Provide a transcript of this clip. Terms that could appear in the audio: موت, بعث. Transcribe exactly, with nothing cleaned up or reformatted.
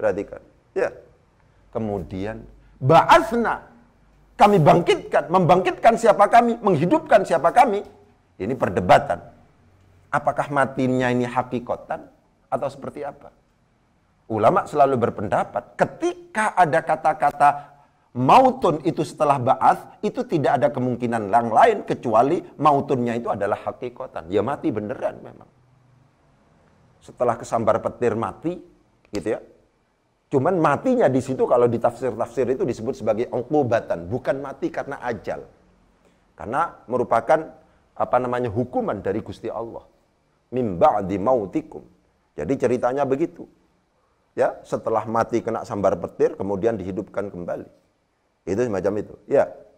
Perhatikan. Ya. Kemudian ba'atsna, kami bangkitkan, membangkitkan siapa kami, menghidupkan siapa kami. Ini perdebatan. Apakah matinya ini hakikatan atau seperti apa? Ulama selalu berpendapat ketika ada kata-kata mautun itu setelah ba'ats, itu tidak ada kemungkinan yang lain kecuali mautunnya itu adalah hakikatan. Ya mati beneran memang. Setelah kesambar petir mati gitu ya. Cuman matinya di situ kalau di tafsir-tafsir itu disebut sebagai uqubatan, bukan mati karena ajal. Karena merupakan apa namanya hukuman dari Gusti Allah. Mim ba'di mautikum. Jadi ceritanya begitu. Ya, setelah mati kena sambar petir kemudian dihidupkan kembali. Itu semacam itu. Ya.